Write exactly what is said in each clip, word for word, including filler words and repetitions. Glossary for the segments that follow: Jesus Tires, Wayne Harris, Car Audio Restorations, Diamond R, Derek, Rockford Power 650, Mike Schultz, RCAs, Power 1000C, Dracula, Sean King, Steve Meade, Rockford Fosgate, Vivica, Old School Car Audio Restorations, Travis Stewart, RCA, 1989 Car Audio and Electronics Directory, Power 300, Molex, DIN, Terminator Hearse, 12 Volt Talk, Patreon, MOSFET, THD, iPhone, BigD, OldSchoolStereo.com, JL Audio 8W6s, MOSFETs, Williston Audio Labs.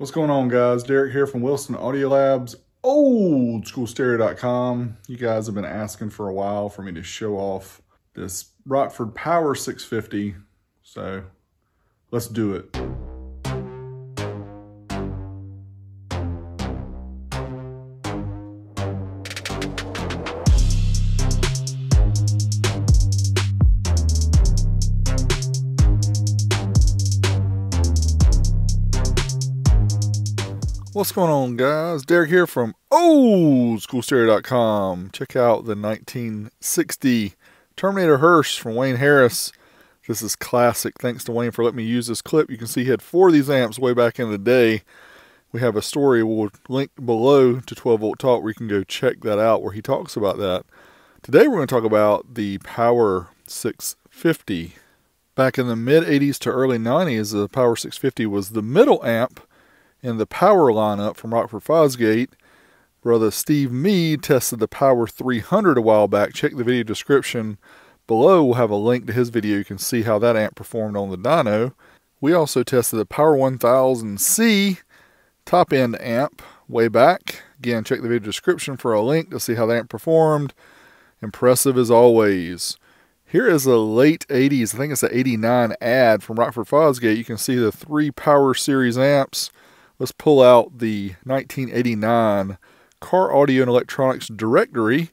What's going on, guys? Derek here from Williston Audio Labs, Old School Stereo dot com. You guys have been asking for a while for me to show off this Rockford Power six fifty, so let's do it. What's going on, guys? Derek here from Old School Stereo dot com. Check out the nineteen sixty Terminator Hearse from Wayne Harris. This is classic. Thanks to Wayne for letting me use this clip. You can see he had four of these amps way back in the day. We have a story we'll link below to twelve Volt Talk where you can go check that out, where he talks about that. Today we're going to talk about the Power six fifty. Back in the mid eighties to early nineties, the Power six fifty was the middle amp in the power lineup from Rockford Fosgate. Brother Steve Meade tested the Power three hundred a while back. Check the video description below. We'll have a link to his video. You can see how that amp performed on the dyno. We also tested the Power one thousand C top end amp way back. Again, check the video description for a link to see how the amp performed. Impressive as always. Here is a late eighties, I think it's an eighty-nine ad from Rockford Fosgate. You can see the three Power Series amps. Let's pull out the nineteen eighty-nine Car Audio and Electronics Directory.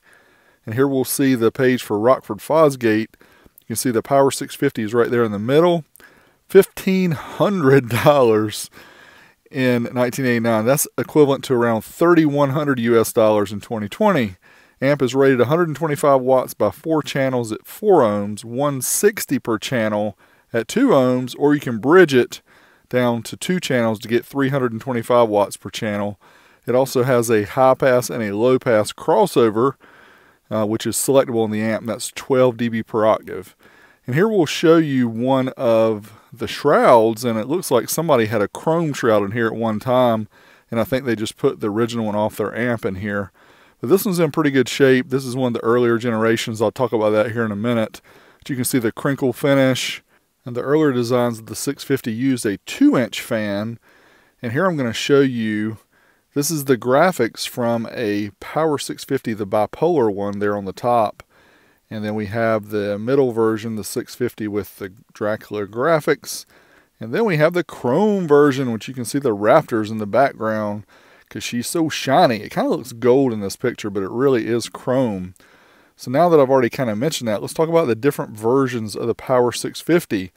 And here we'll see the page for Rockford Fosgate. You can see the Power six fifty is right there in the middle. fifteen hundred dollars in nineteen eighty-nine. That's equivalent to around thirty-one hundred U S dollars in twenty twenty. Amp is rated one hundred twenty-five watts by four channels at four ohms, one sixty per channel at two ohms, or you can bridge it down to two channels to get three hundred twenty-five watts per channel. It also has a high pass and a low pass crossover, uh, which is selectable in the amp. That's twelve D B per octave. And here we'll show you one of the shrouds, and it looks like somebody had a chrome shroud in here at one time, and I think they just put the original one off their amp in here. But this one's in pretty good shape. This is one of the earlier generations. I'll talk about that here in a minute. But you can see the crinkle finish. And the earlier designs of the six fifty used a two inch fan. And here I'm going to show you, this is the graphics from a Power six fifty, the bipolar one there on the top. And then we have the middle version, the six fifty with the Dracula graphics. And then we have the chrome version, which you can see the rafters in the background because she's so shiny. It kind of looks gold in this picture, but it really is chrome. So now that I've already kind of mentioned that, let's talk about the different versions of the Power six fifty.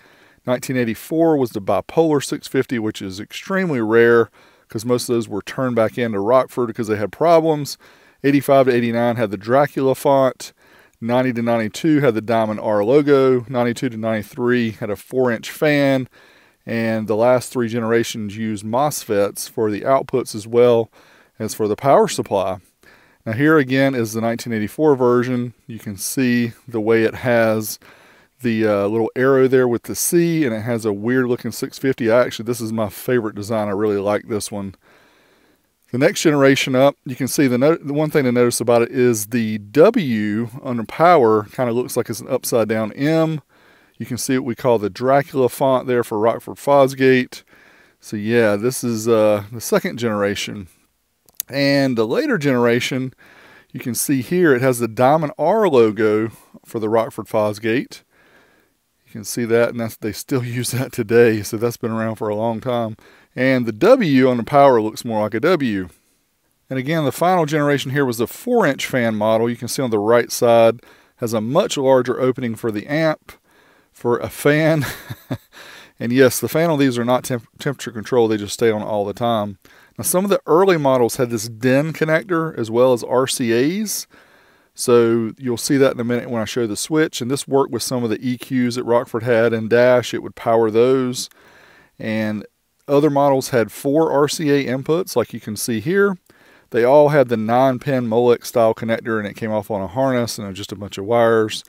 nineteen eighty-four was the bipolar six fifty, which is extremely rare because most of those were turned back into Rockford because they had problems. eighty-five to eighty-nine had the Dracula font. ninety to ninety-two had the Diamond R logo. ninety-two to ninety-three had a four inch fan. And the last three generations used MOSFETs for the outputs as well as for the power supply. Now here again is the nineteen eighty-four version. You can see the way it has the uh, little arrow there with the C, and it has a weird looking six fifty. I actually, this is my favorite design. I really like this one. The next generation up, you can see the, no the one thing to notice about it is the W under power kind of looks like it's an upside down M. You can see what we call the Dracula font there for Rockford Fosgate. So yeah, this is uh, the second generation. And the later generation, you can see here, it has the Diamond R logo for the Rockford Fosgate. You can see that, and that's, they still use that today, so that's been around for a long time. And the W on the power looks more like a W. And again, the final generation here was the four inch fan model. You can see on the right side, has a much larger opening for the amp, for a fan. And yes, the fan on these are not temp temperature controlled. They just stay on all the time. Now, some of the early models had this D I N connector as well as R C As. So you'll see that in a minute when I show the switch. And this worked with some of the E Qs that Rockford had and Dash. It would power those. And other models had four R C A inputs, like you can see here. They all had the nine pin Molex style connector, and it came off on a harness and just a bunch of wires.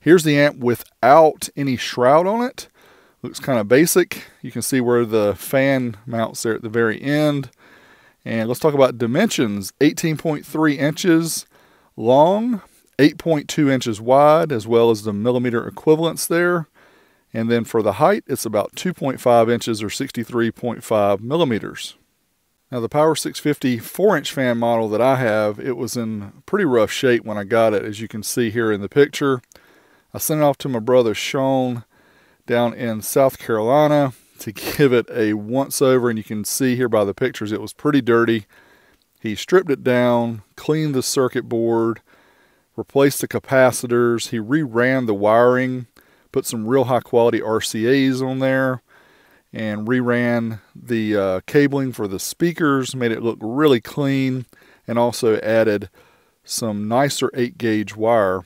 Here's the amp without any shroud on it. Looks kind of basic. You can see where the fan mounts there at the very end. And let's talk about dimensions. eighteen point three inches long, eight point two inches wide, as well as the millimeter equivalents there. And then for the height, it's about two point five inches or sixty-three point five millimeters. Now the Power six fifty four inch fan model that I have, it was in pretty rough shape when I got it, as you can see here in the picture. I sent it off to my brother Sean down in South Carolina to give it a once over, and you can see here by the pictures it was pretty dirty. He stripped it down, cleaned the circuit board, replaced the capacitors, he re-ran the wiring, put some real high quality R C As on there, and re-ran the uh, cabling for the speakers, made it look really clean, and also added some nicer eight gauge wire.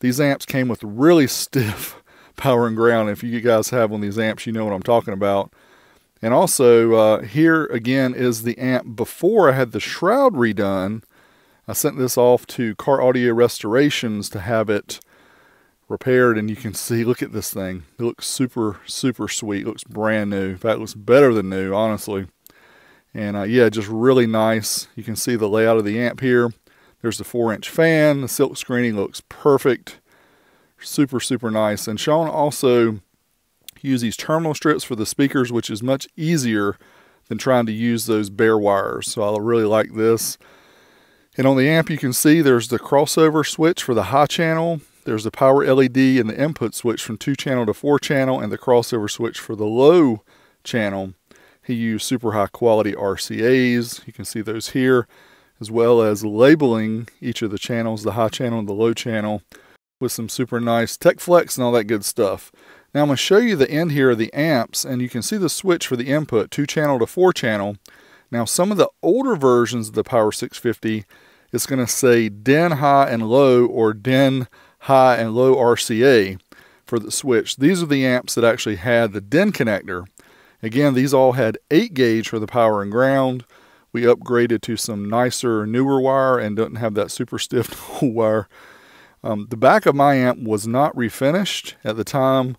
These amps came with really stiff power and ground. If you guys have one of these amps, you know what I'm talking about. And also, uh, here again is the amp before I had the shroud redone. I sent this off to Car Audio Restorations to have it repaired, and you can see, look at this thing. It looks super, super sweet. It looks brand new. In fact, it looks better than new, honestly. And uh, yeah, just really nice. You can see the layout of the amp here. There's the four inch fan. The silk screening looks perfect. Super, super nice. And Sean also used these terminal strips for the speakers, which is much easier than trying to use those bare wires. So I really like this. And on the amp, you can see there's the crossover switch for the high channel. There's the power L E D and the input switch from two channel to four channel, and the crossover switch for the low channel. He used super high quality R C As. You can see those here, as well as labeling each of the channels, the high channel and the low channel, with some super nice tech flex and all that good stuff. Now I'm going to show you the end here of the amps, and you can see the switch for the input, two channel to four channel. Now some of the older versions of the Power six fifty, it's going to say D I N high and low, or D I N high and low R C A for the switch. These are the amps that actually had the D I N connector. Again, these all had eight gauge for the power and ground. We upgraded to some nicer, newer wire and doesn't have that super stiff wire. Um, the back of my amp was not refinished at the time.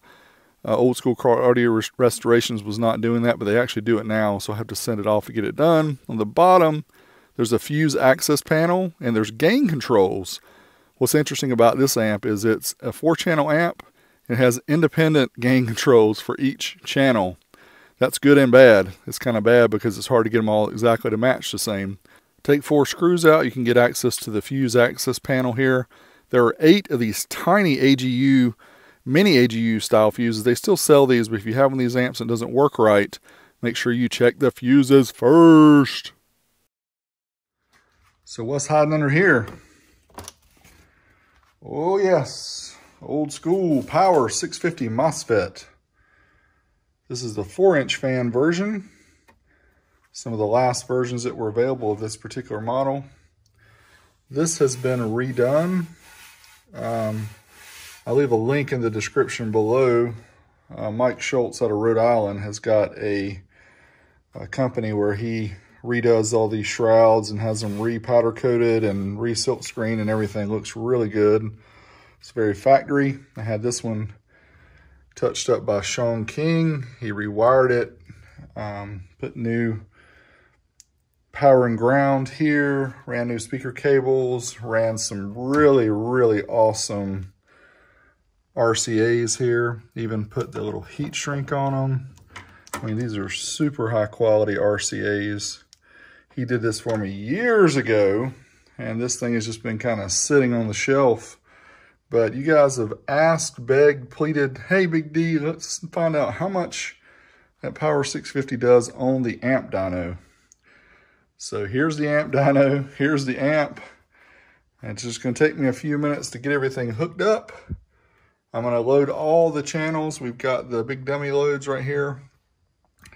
Uh, Old School Car Audio rest Restorations was not doing that, but they actually do it now, so I have to send it off to get it done. On the bottom, there's a fuse access panel, and there's gain controls. What's interesting about this amp is it's a four channel amp. It has independent gain controls for each channel. That's good and bad. It's kind of bad because it's hard to get them all exactly to match the same. Take four screws out, you can get access to the fuse access panel here. There are eight of these tiny A G U, mini A G U style fuses. They still sell these, but if you have one of these amps and it doesn't work right, make sure you check the fuses first. So what's hiding under here? Oh yes, Old School Power six fifty MOSFET. This is the four inch fan version. Some of the last versions that were available of this particular model. This has been redone. Um, I'll leave a link in the description below. Uh, Mike Schultz out of Rhode Island has got a, a company where he redoes all these shrouds and has them re-powder coated and re-silk screen and everything. Looks really good. It's very factory. I had this one touched up by Sean King. He rewired it, um, put new power and ground here, ran new speaker cables, ran some really, really awesome R C As here, even put the little heat shrink on them. I mean, these are super high quality R C As. He did this for me years ago, and this thing has just been kind of sitting on the shelf. But you guys have asked, begged, pleaded, hey, BigD, let's find out how much that Power six fifty does on the amp dyno. So here's the amp dyno, here's the amp. And it's just gonna take me a few minutes to get everything hooked up. I'm gonna load all the channels. We've got the big dummy loads right here.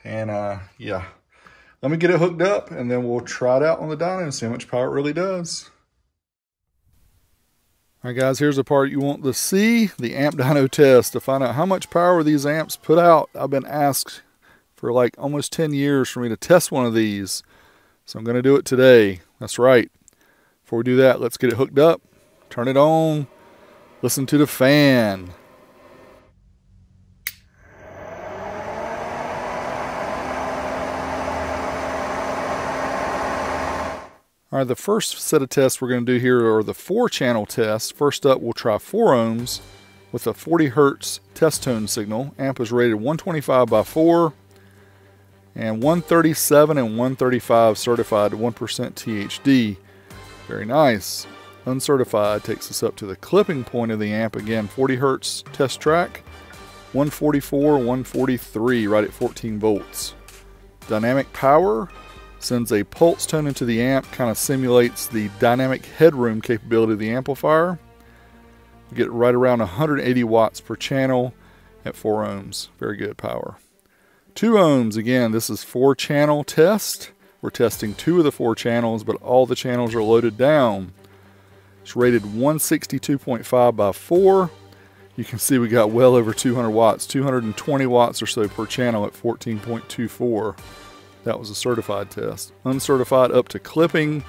And uh, yeah, let me get it hooked up and then we'll try it out on the dyno and see how much power it really does. All right guys, here's the part you want to see, the amp dyno test, to find out how much power these amps put out. I've been asked for like almost ten years for me to test one of these. So I'm going to do it today. That's right. Before we do that, let's get it hooked up, turn it on, listen to the fan. All right, the first set of tests we're going to do here are the four channel tests. First up, we'll try four ohms with a forty hertz test tone signal. Amp is rated one twenty-five by four. and one thirty-seven and one thirty-five certified to one percent T H D. Very nice. Uncertified takes us up to the clipping point of the amp. Again, forty hertz test track, one forty-four, one forty-three, right at fourteen volts. Dynamic power sends a pulse tone into the amp, kind of simulates the dynamic headroom capability of the amplifier. We get right around one hundred eighty watts per channel at four ohms. Very good power. two ohms, again, this is four channel test. We're testing two of the four channels, but all the channels are loaded down. It's rated one sixty-two point five by four. You can see we got well over two hundred watts, two hundred twenty watts or so per channel at fourteen point two four. That was a certified test. Uncertified up to clipping,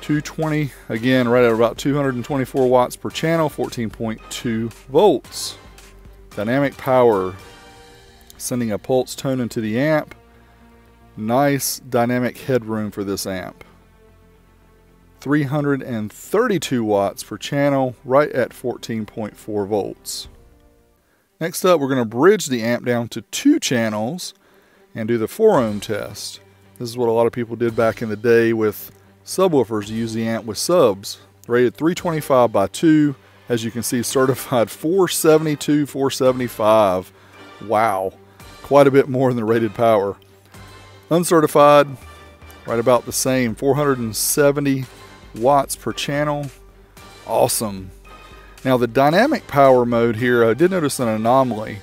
two twenty, again right at about two hundred twenty-four watts per channel, fourteen point two volts. Dynamic power, sending a pulse tone into the amp. Nice dynamic headroom for this amp. three hundred thirty-two watts per channel, right at fourteen point four volts. Next up, we're going to bridge the amp down to two channels and do the four ohm test. This is what a lot of people did back in the day with subwoofers, to use the amp with subs. Rated three twenty-five by two, as you can see, certified four seventy-two, four seventy-five. Wow, quite a bit more than the rated power. Uncertified, right about the same, four hundred seventy watts per channel. Awesome. Now the dynamic power mode here, I did notice an anomaly.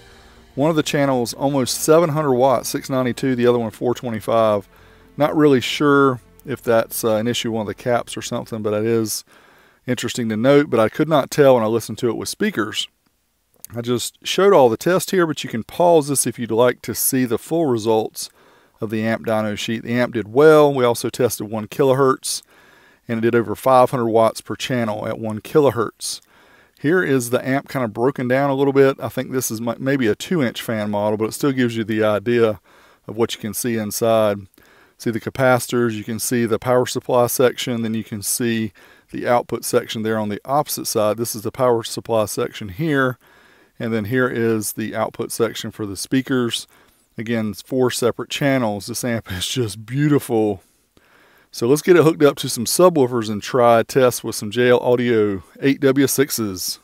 One of the channels almost seven hundred watts, six ninety-two, the other one four twenty-five. Not really sure if that's uh, an issue with one of the caps or something, but it is interesting to note, but I could not tell when I listened to it with speakers. I just showed all the tests here, but you can pause this if you'd like to see the full results of the amp dyno sheet. The amp did well. We also tested one kilohertz, and it did over five hundred watts per channel at one kilohertz. Here is the amp kind of broken down a little bit. I think this is maybe a two inch fan model, but it still gives you the idea of what you can see inside. See the capacitors, you can see the power supply section, then you can see the output section there on the opposite side. This is the power supply section here, and then here is the output section for the speakers. Again, it's four separate channels. This amp is just beautiful. So let's get it hooked up to some subwoofers and try a test with some J L Audio eight W sixes.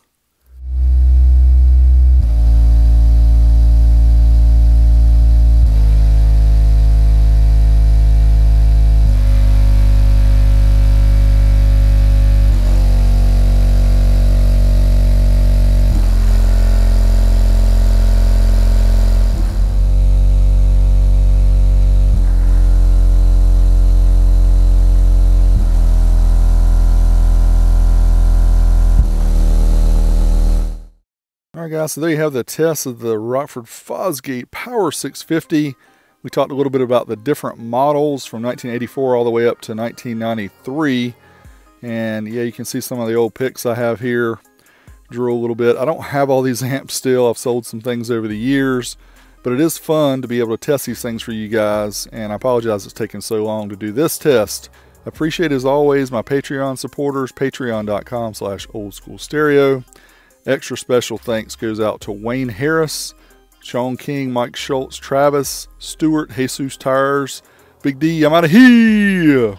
All right, guys, so there you have the test of the Rockford Fosgate Power six fifty. We talked a little bit about the different models from nineteen eighty-four all the way up to nineteen ninety-three. And yeah, you can see some of the old picks I have here. Drew a little bit. I don't have all these amps still. I've sold some things over the years, but it is fun to be able to test these things for you guys. And I apologize it's taken so long to do this test. Appreciate, as always, my Patreon supporters, patreon.com slash oldschoolstereo. Extra special thanks goes out to Wayne Harris, Sean King, Mike Schultz, Travis Stewart, Jesus Tires, BigD. I'm out of here.